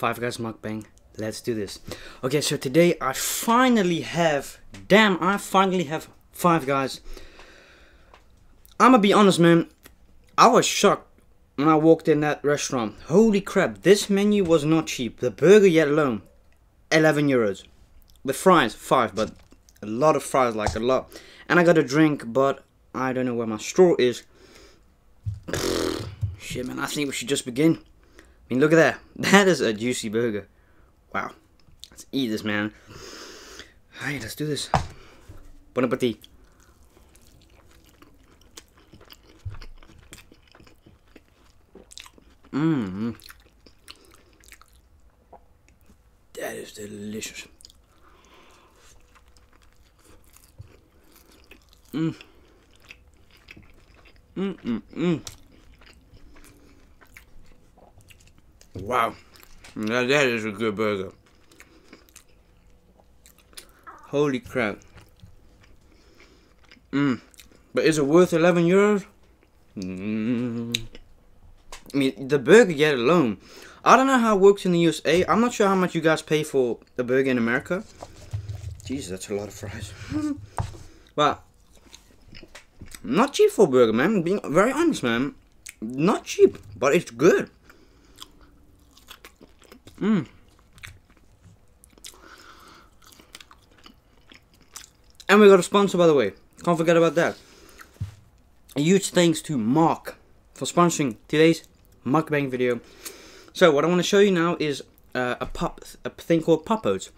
Five Guys mukbang. Let's do this. Okay, so today I finally have, Five Guys. I'ma be honest, man, I was shocked when I walked in that restaurant. Holy crap, this menu was not cheap. The burger yet alone, 11 euros. The fries, 5, but a lot of fries, like a lot. And I got a drink, but I don't know where my straw is. Shit, man, I think we should just begin. I mean, look at that. That is a juicy burger. Wow. Let's eat this, man. Hey, let's do this. Bon appetit. Mmm. That is delicious. Mmm. Mmm, mmm, mmm. Wow. Now that is a good burger. Holy crap. Mmm. But is it worth 11 euros? Mmm. I mean, the burger yet alone. I don't know how it works in the USA. I'm not sure how much you guys pay for a burger in America. Jeez, that's a lot of fries. But not cheap for a burger, man. Being very honest, man. Not cheap, but it's good. Mmm. And we got a sponsor, by the way. Can't forget about that. A huge thanks to Mark for sponsoring today's mukbang video. So what I want to show you now is a thing called pop oats,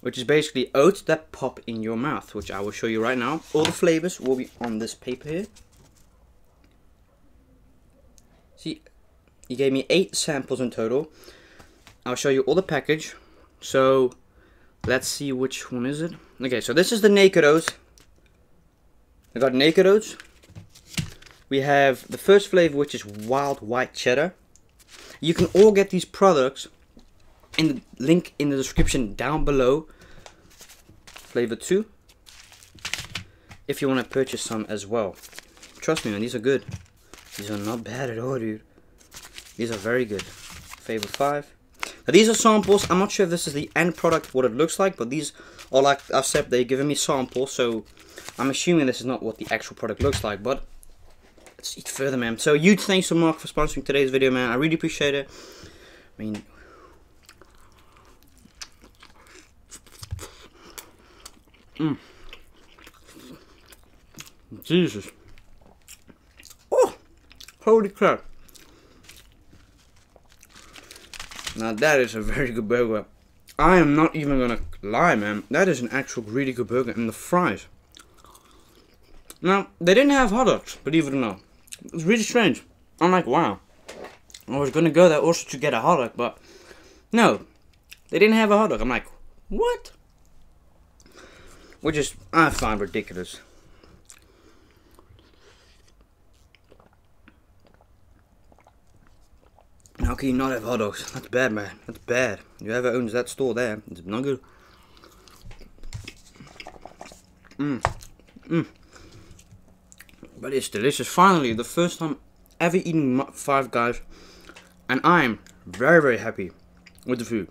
which is basically oats that pop in your mouth, which I will show you right now. All the flavors will be on this paper here. See, he gave me 8 samples in total. I'll show you all the package. So let's see, which one is it? Okay, so this is the naked oats. I got naked oats. We have the first flavor, which is wild white cheddar. You can all get these products in the link in the description down below. Flavor 2. If you want to purchase some as well. Trust me, man, these are good. These are not bad at all, dude. These are very good. Flavor 5. Now, these are samples. I'm not sure if this is the end product, what it looks like, but these are, like I've said, they've given me samples, so I'm assuming this is not what the actual product looks like, but let's eat further, man. So huge thanks to Mark for sponsoring today's video, man. I really appreciate it. I mean, Jesus. Oh, holy crap. Now that is a very good burger. I am not even gonna lie, man. That is an actual really good burger. And the fries. Now, they didn't have hot dogs, believe it or not. It's really strange. I'm like, wow. I was gonna go there also to get a hot dog, but no, they didn't have a hot dog. I'm like, what? Which is, I find ridiculous. How can you not have hot dogs? That's bad, man. That's bad. Whoever owns that store there, it's not good. Mmm. Mmm. But it's delicious. Finally, the first time ever eating Five Guys, and I'm very, very happy with the food.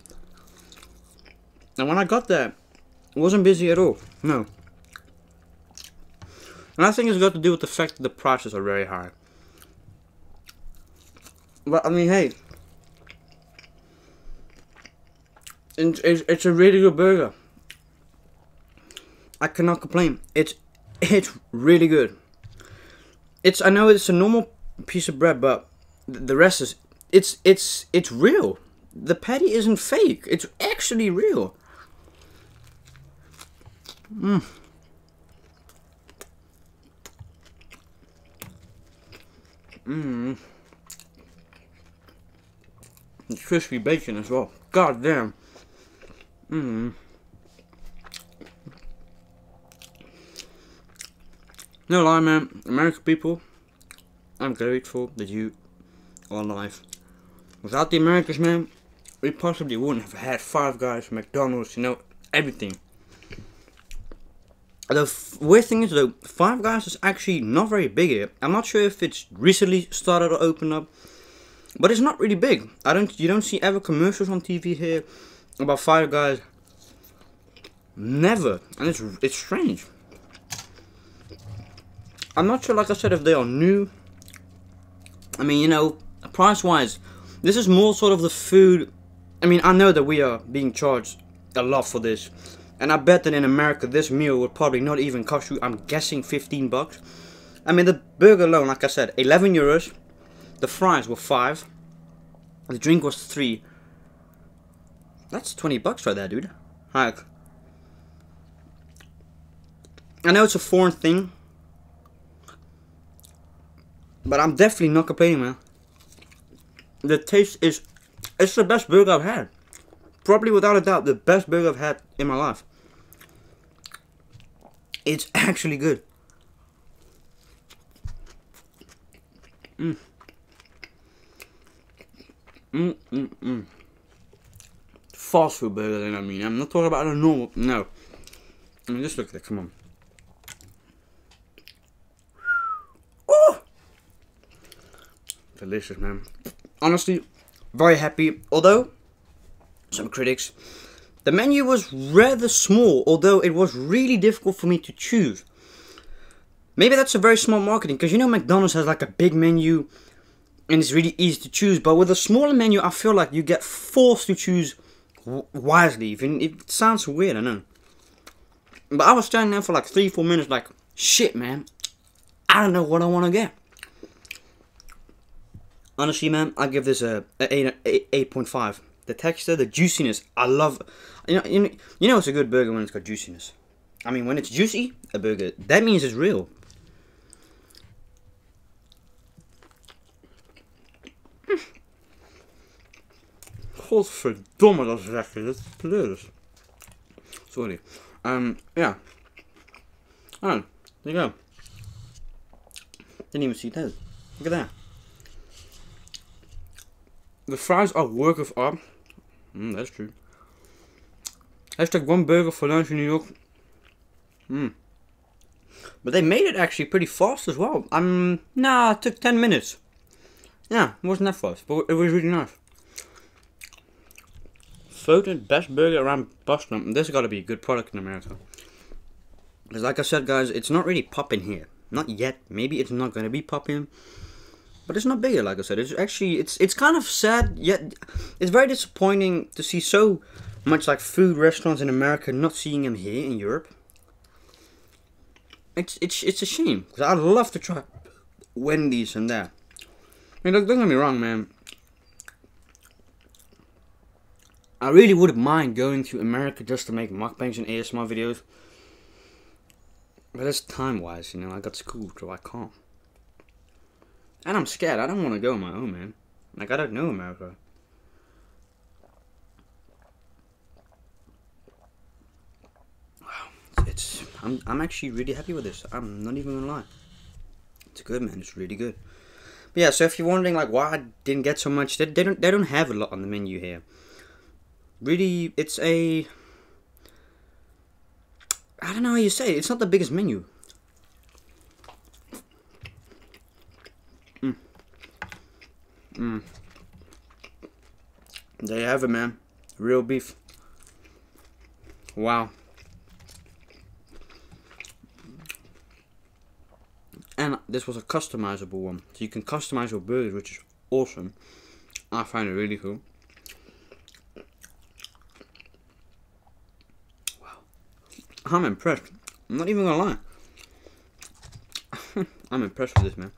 And when I got there, it wasn't busy at all. No. And I think it's got to do with the fact that the prices are very high. But I mean, hey, it's a really good burger. I cannot complain. It's really good. It's, I know it's a normal piece of bread, but the rest is, it's real. The patty isn't fake. It's actually real. Mmm. Mmm. It's crispy bacon as well. God damn. Mmm. No lie, man, American people, I'm grateful that you are alive. Without the Americans, man, we possibly wouldn't have had Five Guys, McDonald's, you know, everything. The weird thing is though, Five Guys is actually not very big here. I'm not sure if it's recently started or opened up, But it's not really big. You don't see ever commercials on TV here about Five Guys. Never. And it's strange. I'm not sure, like I said, if they are new. I mean, you know, price-wise, this is more sort of the food. I mean, I know that we are being charged a lot for this. And I bet that in America, this meal would probably not even cost you, I'm guessing, 15 bucks. I mean, the burger alone, like I said, 11 euros. The fries were 5. The drink was 3. That's 20 bucks right there, dude. Like, I know it's a foreign thing, but I'm definitely not complaining, man. The taste is... It's the best burger I've had. Probably, without a doubt, the best burger I've had in my life. It's actually good. Mm. Mm, mm, mm. Fast food burger, then, I mean. I'm not talking about a normal... No. I mean, just look at it. Come on. Oh! Delicious, man. Honestly, very happy. Although, some critics, the menu was rather small, although it was really difficult for me to choose. Maybe that's a very small marketing, because you know McDonald's has like a big menu and it's really easy to choose, but with a smaller menu I feel like you get forced to choose wisely. Even it sounds weird, I know, but I was standing there for like 3-4 minutes like, shit, man, I don't know what I want to get. Honestly, man, I give this a 8.5. The texture, the juiciness, I love. You know it's a good burger when it's got juiciness. I mean, when it's juicy, a burger, that means it's real. Godverdomme, dat is echt, dat is pleuris. Sorry. Yeah. Oh, there you go. Didn't even see that. Look at that. The fries are work of art. That's true. Hashtag one burger for lunch in New York. But they made it actually pretty fast as well. Nah, it took 10 minutes. Yeah, it wasn't that fast, but it was really nice. Voted best burger around Boston. This has got to be a good product in America. Because like I said, guys, it's not really popping here. Not yet. Maybe it's not going to be popping. But it's not bigger, like I said. It's actually, it's kind of sad, yet it's very disappointing to see so much like food restaurants in America not seeing them here in Europe. It's a shame, because I'd love to try Wendy's and that. I mean, don't get me wrong, man. I really wouldn't mind going to America just to make mukbangs and ASMR videos. But that's time-wise, you know. I got school, so I can't. And I'm scared. I don't want to go on my own, man. Like, I don't know America. Wow, I'm actually really happy with this. I'm not even gonna lie. It's good, man. It's really good. But yeah, so if you're wondering like why I didn't get so much, they don't have a lot on the menu here. Really, it's a, I don't know how you say it. It's not the biggest menu. There you have it, man. Real beef. Wow. And this was a customizable one. So you can customize your burgers, which is awesome. I find it really cool. Wow. I'm impressed. I'm not even gonna lie. I'm impressed with this, man.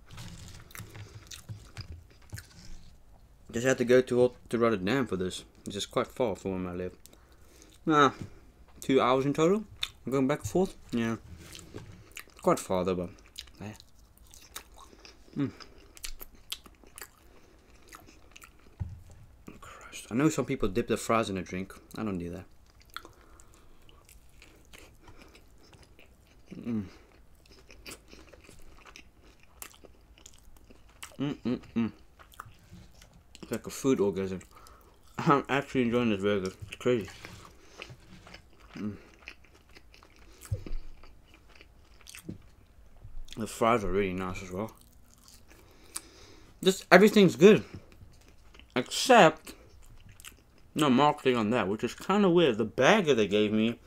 Just had to go to Rotterdam for this. It's just quite far from where I live. Nah, 2 hours in total. I'm going back and forth. Yeah, quite far though, but yeah. Christ, I know some people dip their fries in a drink. I don't do that. Like a food orgasm. I'm actually enjoying this burger. It's crazy. The fries are really nice as well. Just everything's good. Except no marketing on that, which is kind of weird. The bagger they gave me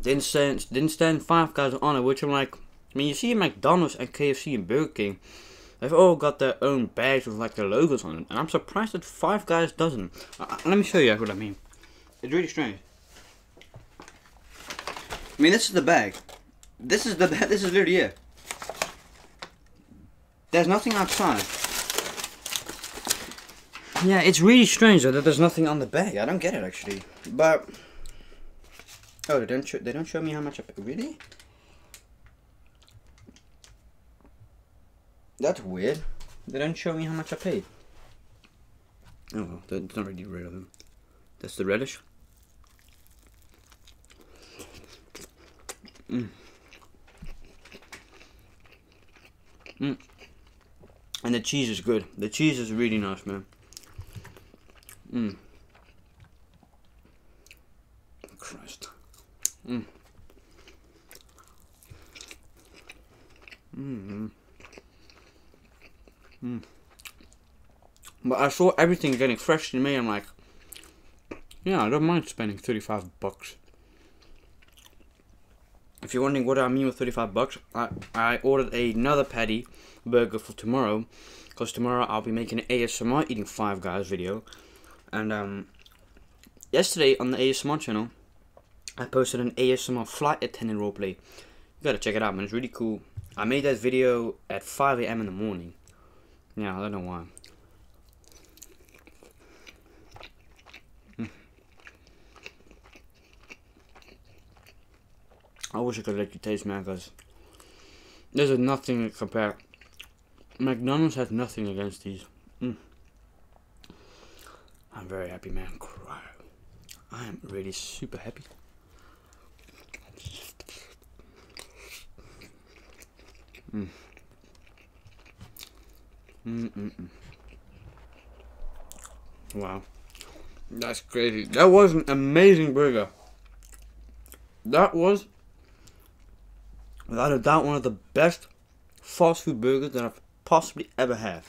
didn't stand Five Guys on it, which I'm like, I mean, you see McDonald's and KFC and Burger King, they've all got their own bags with like their logos on it, and I'm surprised that Five Guys doesn't. Let me show you what I mean. It's really strange. I mean, this is the bag. This is literally it. There's nothing outside. Yeah, it's really strange though, that there's nothing on the bag. I don't get it actually. But oh, they don't show me how much I pay. Really? That's weird. They don't show me how much I paid. Oh well, that's not really relevant. That's the relish. And the cheese is good. The cheese is really nice, man. Christ. But I saw everything getting fresh to me. I'm like, yeah, I don't mind spending $35. If you're wondering what I mean with $35, I ordered another patty burger for tomorrow, because tomorrow I'll be making an ASMR eating Five Guys video. And yesterday on the ASMR channel, I posted an ASMR flight attendant roleplay. You gotta check it out, man, it's really cool. I made that video at 5 AM in the morning. Yeah, I don't know why. I wish I could let you taste, man, because there's nothing to compare. McDonald's has nothing against these. I'm very happy, man. I am really super happy. Wow. That's crazy. That was an amazing burger. That was, without a doubt, one of the best fast food burgers that I've possibly ever had.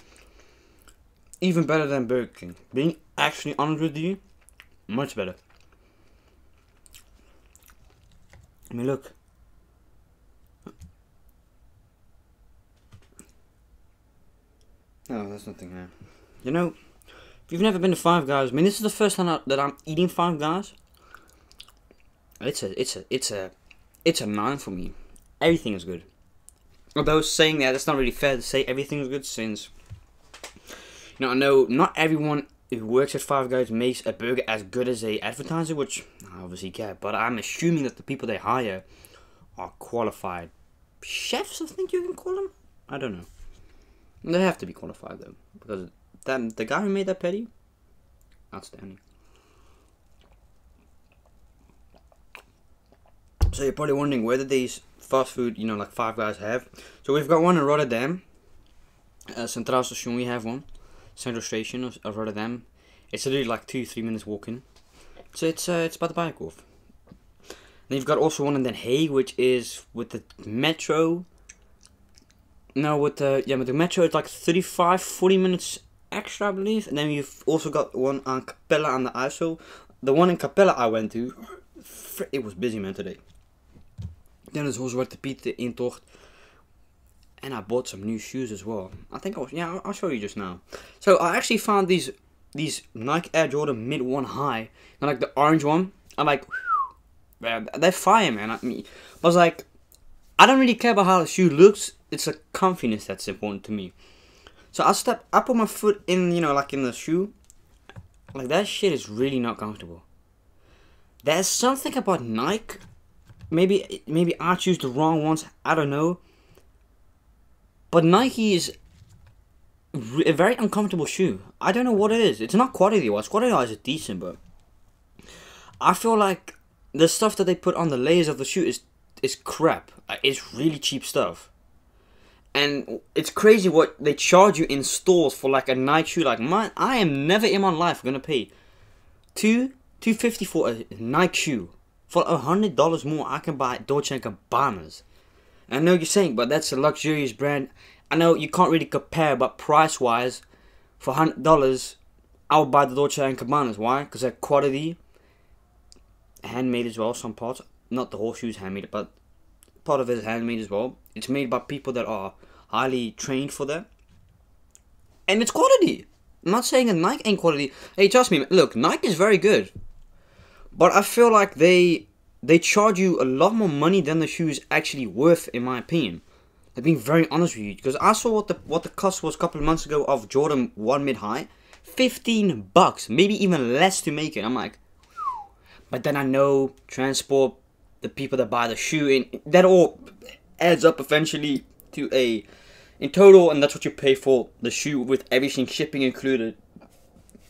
Even better than Burger King. Being actually honest with you, much better. I mean, look. Oh, there's nothing there. You know, if you've never been to Five Guys, I mean, this is the first time that I'm eating Five Guys. It's a 9 for me. Everything is good. Although saying that, it's not really fair to say everything is good, since, you know, I know not everyone who works at Five Guys makes a burger as good as they advertise it, which I obviously get, but I'm assuming that the people they hire are qualified chefs, I think you can call them? I don't know. They have to be qualified though, because that, the guy who made that patty, outstanding. So you're probably wondering whether these fast food, you know, like Five Guys have. So we've got one in Rotterdam, Centraal Station. We have one, Central Station of Rotterdam. It's literally like 2-3 minutes walking. So it's by the bike off. Then you've got also one in Den Haag, which is with the metro. No, with the metro it's like 35-40 minutes extra, I believe. And then you've also got one on Capella on the ISO. The one in Capella I went to, it was busy, man, today. Then there's also Zwarte Piet, the Intocht. And I bought some new shoes as well. I think I was, yeah, I'll show you just now. So I actually found these Nike Air Jordan mid one high. And like the orange one, I'm like, man, they're fire, man. I was like, I don't really care about how the shoe looks. It's the comfiness that's important to me. So I put my foot in, you know, like in the shoe. Like that shit is really not comfortable. There's something about Nike. Maybe I choose the wrong ones, I don't know. But Nike is a very uncomfortable shoe. I don't know what it is. It's not quality-wise. Quality-wise is decent, but I feel like the stuff that they put on the layers of the shoe is crap. It's really cheap stuff. And it's crazy what they charge you in stores for like a Nike shoe like mine. I am never in my life gonna pay $250 for a Nike shoe. For $100 more, I can buy Dolce & Gabbana's. I know you're saying, but that's a luxurious brand. I know you can't really compare, but price-wise, for $100, I would buy the Dolce & Cabanas. Why? Because they're quality, handmade as well, some parts. Not the horseshoes handmade, but part of it is handmade as well. It's made by people that are highly trained for that. And it's quality. I'm not saying that Nike ain't quality. Hey, trust me, look, Nike is very good. But I feel like they charge you a lot more money than the shoe is actually worth, in my opinion. I'm being very honest with you, because I saw what the cost was a couple of months ago of Jordan 1 mid-high. $15, maybe even less to make it. I'm like, whew. But then I know transport, the people that buy the shoe, and that all adds up eventually to a, in total, and that's what you pay for the shoe with everything, shipping included.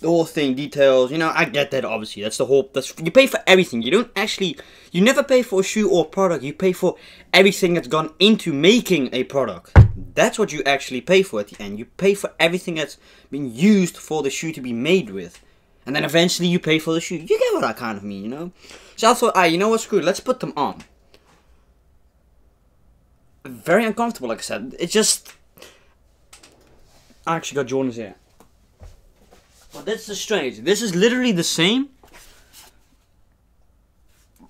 The whole thing, details, you know, I get that obviously, that's the whole, that's, you pay for everything, you don't actually, you never pay for a shoe or product, you pay for everything that's gone into making a product. That's what you actually pay for at the end, you pay for everything that's been used for the shoe to be made with, and then eventually you pay for the shoe, you get what I kind of mean, you know? So I thought, alright, you know what, screw it, let's put them on. Very uncomfortable, like I said, it's just, I actually got Jordans here. But that's the strange. This is literally the same,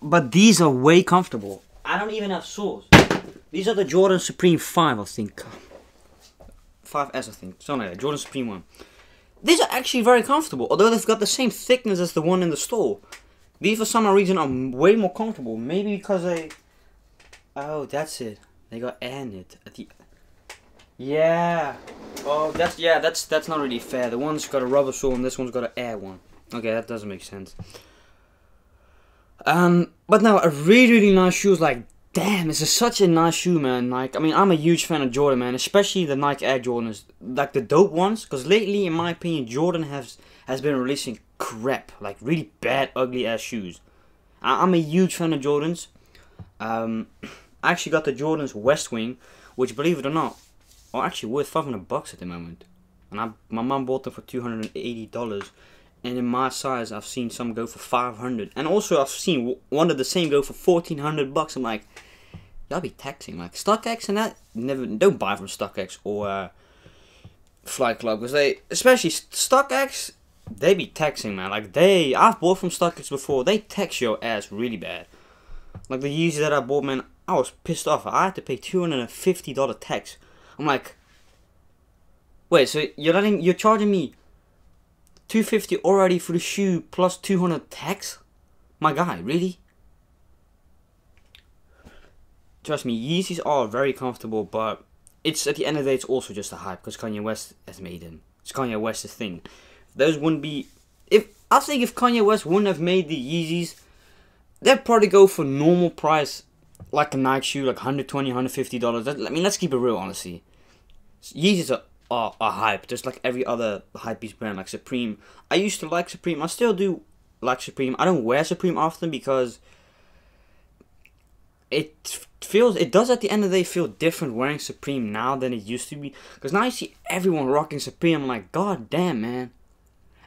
but these are way comfortable. I don't even have soles. These are the Jordan Supreme 5, I think. 5S, I think. Something like that. Jordan Supreme 1. These are actually very comfortable, although they've got the same thickness as the one in the store. These, for some reason, are way more comfortable. Maybe because they... Oh, that's it. They got air in it at the... Yeah. Oh, that's, yeah, that's not really fair. The one's got a rubber sole and this one's got an air one. Okay, that doesn't make sense. But no, a really, really nice shoe. Is like, damn, this is such a nice shoe, man. Like, I mean, I'm a huge fan of Jordan, man, especially the Nike Air Jordans, like the dope ones. Because lately, in my opinion, Jordan has been releasing crap, like really bad, ugly ass shoes. I'm a huge fan of Jordans. I actually got the Jordans West Wing, which, believe it or not, are actually worth $500 at the moment, and my mum bought them for $280, and in my size I've seen some go for $500, and also I've seen one of the same go for $1,400. I'm like, y'all be taxing, like Stockx and that. Never, don't buy from Stockx or Flight Club, because they, especially Stockx, they be taxing, man. Like they, I've bought from Stockx before. They tax your ass really bad. Like the Yeezy that I bought, man, I was pissed off. I had to pay $250 tax. I'm like, wait, so you're charging me $250 already for the shoe plus $200 tax? My guy, really? Trust me, Yeezys are very comfortable, but it's, at the end of the day, it's also just a hype because Kanye West has made them. It's Kanye West's thing. Those wouldn't be, I think if Kanye West wouldn't have made the Yeezys, they'd probably go for normal price. Like a Nike shoe, like $120, $150. I mean, let's keep it real, honestly. Yeezys are hype, just like every other hypebeast brand, like Supreme. I used to like Supreme. I still do like Supreme. I don't wear Supreme often because it does at the end of the day feel different wearing Supreme now than it used to be. Because now you see everyone rocking Supreme. I'm like, god damn, man.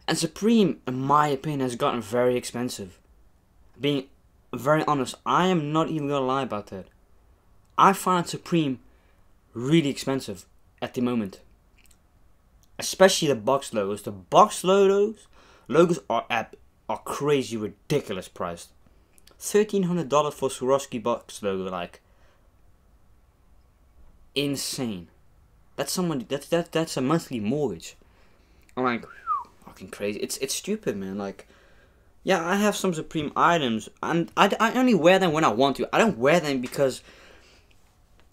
And Supreme, in my opinion, has gotten very expensive. Being very honest, I am not even gonna lie about that. I find Supreme really expensive at the moment, especially the box logos. The box logos are crazy, ridiculous priced. $1,300 for Swarovski box logo, like insane. That's someone that's a monthly mortgage. I'm like, fucking crazy. It's stupid, man. Like. Yeah, I have some Supreme items, and I only wear them when I want to. I don't wear them because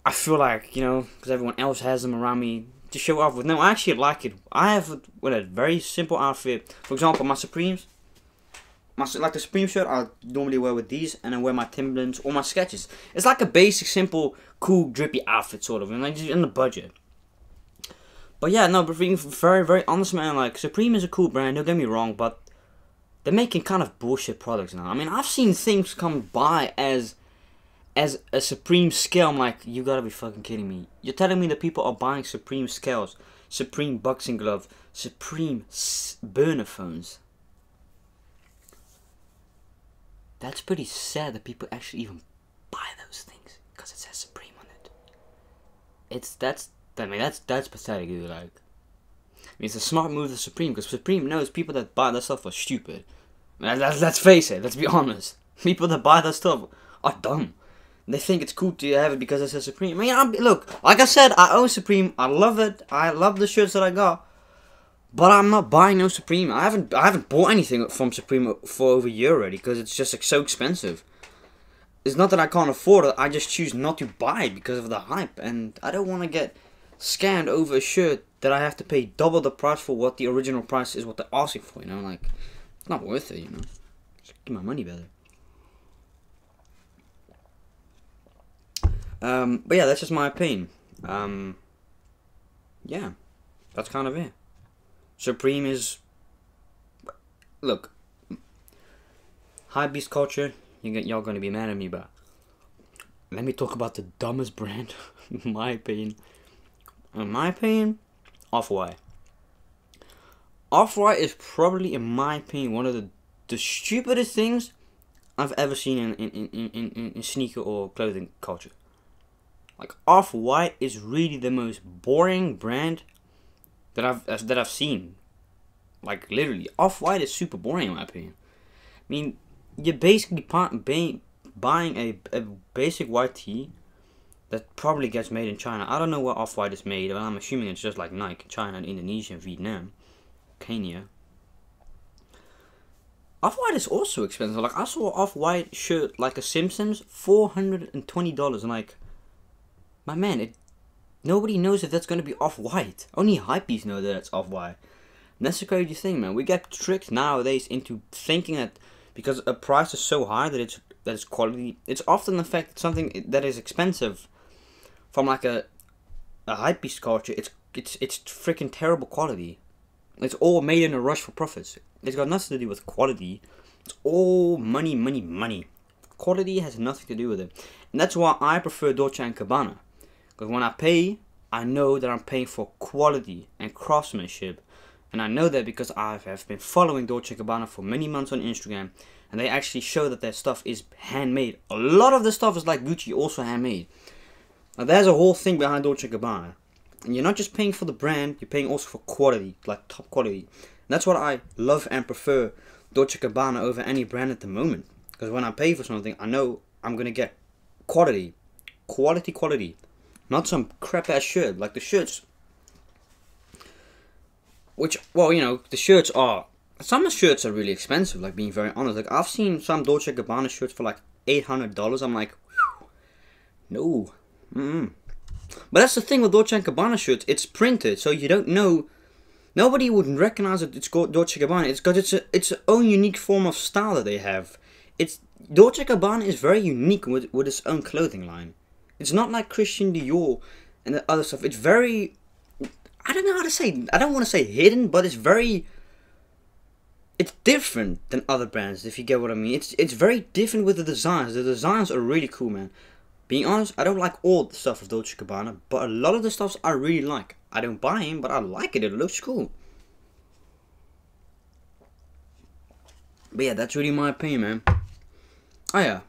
I feel like, you know, because everyone else has them around me to show off with. No, I actually like it. I have a very simple outfit. For example, my Supremes, like the Supreme shirt I normally wear with these, and I wear my Timberlands or my Skechers. It's like a basic, simple, cool, drippy outfit, sort of, and like just in the budget. But yeah, no, but being very, very honest, man, like Supreme is a cool brand. Don't get me wrong, but they're making kind of bullshit products now. I mean, I've seen things come by as a Supreme scale. I'm like, you gotta be fucking kidding me. You're telling me that people are buying Supreme scales, Supreme boxing glove, Supreme burner phones. That's pretty sad that people actually even buy those things because it says Supreme on it. That's pathetic, dude. Like, mean, it's a smart move of Supreme, because Supreme knows people that buy that stuff are stupid. Let's face it, let's be honest. People that buy that stuff are dumb. They think it's cool to have it because it says Supreme. I mean, look, like I said, I own Supreme. I love it. I love the shirts that I got. But I'm not buying no Supreme. I haven't bought anything from Supreme for over a year already, because it's just like so expensive. It's not that I can't afford it. I just choose not to buy it because of the hype, and I don't want to get scammed over a shirt that I have to pay double the price for what the original price is what they're asking for. You know, like, it's not worth it. You know, just give my money better. But yeah, that's just my opinion. Yeah, that's kind of it. Supreme is, look, hypebeast culture. Y'all gonna be mad at me, but let me talk about the dumbest brand. In my opinion, Off-White. Off-White is probably, in my opinion, one of the stupidest things I've ever seen in sneaker or clothing culture. Like, Off-White is really the most boring brand that I've seen. Like, literally, Off-White is super boring in my opinion. I mean, you're basically buying a basic white tee that probably gets made in China. I don't know where Off-White is made, but I'm assuming it's just like Nike, China, and Indonesia, Vietnam, Kenya. Off-White is also expensive. Like, I saw an Off-White shirt, like a Simpsons, $420. I'm like, my man, nobody knows if that's going to be Off-White. Only hypebeasts know that it's Off-White. And that's the crazy thing, man. We get tricked nowadays into thinking that because a price is so high that it's quality. It's often the fact that something that is expensive from like a hypebeast culture, it's freaking terrible quality. It's all made in a rush for profits. It's got nothing to do with quality. It's all money, money, money. Quality has nothing to do with it. And that's why I prefer Dolce & Gabbana. Because when I pay, I know that I'm paying for quality and craftsmanship. And I know that because I have been following Dolce & Gabbana for many months on Instagram. And they actually show that their stuff is handmade. A lot of the stuff is like Gucci, also handmade. Now, there's a whole thing behind Dolce & Gabbana. And you're not just paying for the brand, you're paying also for quality. Like top quality. And that's what I love and prefer Dolce & Gabbana over any brand at the moment. Because when I pay for something, I know I'm going to get quality. Quality, quality. Not some crap ass shirt. Like the shirts, which, well, you know, the shirts are, some shirts are really expensive, like, being very honest. Like, I've seen some Dolce & Gabbana shirts for like $800. I'm like, whew, no. But that's the thing with Dolce & Gabbana shirts, it's printed, so you don't know, nobody would recognize that it's called Dolce & Gabbana. It's because it's its own unique form of style that they have. It's, Dolce & Gabbana is very unique with its own clothing line. It's not like Christian Dior and the other stuff. It's very, I don't know how to say, I don't want to say hidden, but it's very, it's different than other brands, if you get what I mean. It's very different with the designs. The designs are really cool, man. Being honest, I don't like all the stuff of Dolce & Gabbana, but a lot of the stuffs I really like. I don't buy them, but I like it. It looks cool. But yeah, that's really my opinion, man. Oh yeah.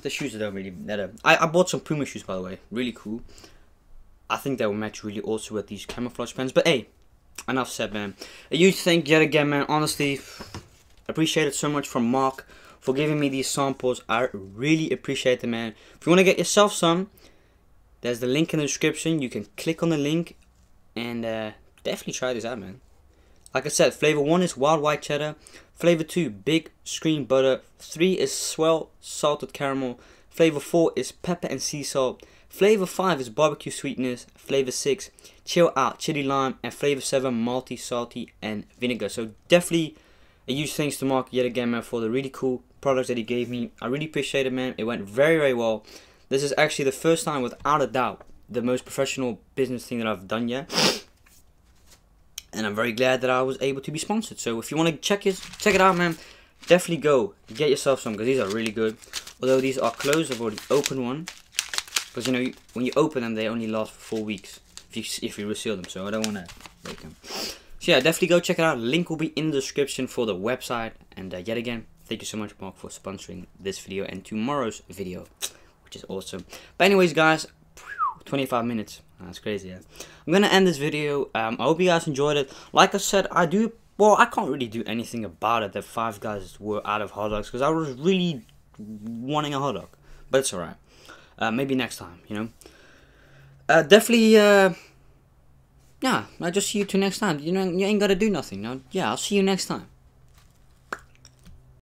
The shoes don't really matter. I bought some Puma shoes, by the way. Really cool. I think they will match really also with these camouflage pants. But hey, enough said, man. A huge thank you yet again, man. Honestly, appreciate it so much from Mark for giving me these samples. I really appreciate them, man. If you want to get yourself some, there's the link in the description. You can click on the link and definitely try this out, man. Like I said, flavor 1 is wild white cheddar. Flavor 2, big screen butter. 3 is swell salted caramel. Flavor 4 is pepper and sea salt. Flavor 5 is barbecue sweetness. Flavor 6, chill out, chili lime. And flavor 7, malty, salty, and vinegar. So definitely a huge thanks to Mark yet again, man, for the really cool products that he gave me. I really appreciate it, man. It went very, very well. This is actually the first time, without a doubt, the most professional business thing that I've done yet. And I'm very glad that I was able to be sponsored. So if you want to check it out, man, definitely go get yourself some, because these are really good. Although these are closed, I've already opened one. Because, you know, when you open them, they only last for 4 weeks if you reseal them. So I don't want to break them. So yeah, definitely go check it out. Link will be in the description for the website. And yet again, thank you so much, Mark, for sponsoring this video and tomorrow's video, which is awesome. But anyways, guys, 25 minutes. That's crazy, yeah. I'm gonna end this video. I hope you guys enjoyed it. Like I said, I can't really do anything about it that Five Guys were out of hot dogs, because I was really wanting a hot dog, but it's alright. Maybe next time, you know. Definitely, yeah, I'll just see you two next time. You know, you ain't gotta do nothing. No? Yeah, I'll see you next time.